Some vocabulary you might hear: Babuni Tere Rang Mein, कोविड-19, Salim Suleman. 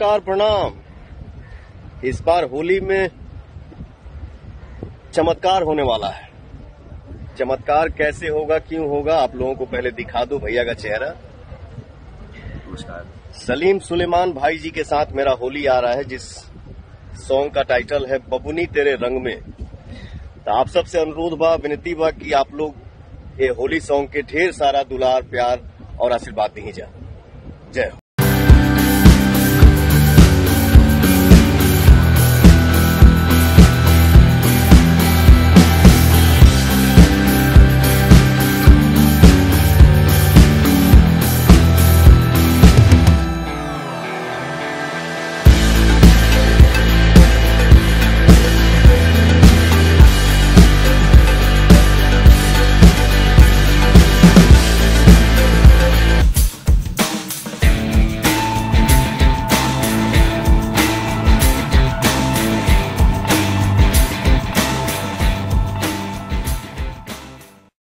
नमस्कार प्रणाम। इस बार होली में चमत्कार होने वाला है। चमत्कार कैसे होगा, क्यों होगा, आप लोगों को पहले दिखा दो भैया का चेहरा। नमस्कार। सलीम सुलेमान भाई जी के साथ मेरा होली आ रहा है, जिस सॉन्ग का टाइटल है बबुनी तेरे रंग में। तो आप सबसे अनुरोध बा, विनती बा कि आप लोग ये होली सॉन्ग के ढेर सारा दुलार, प्यार और आशीर्वाद दीजिए। जय हो।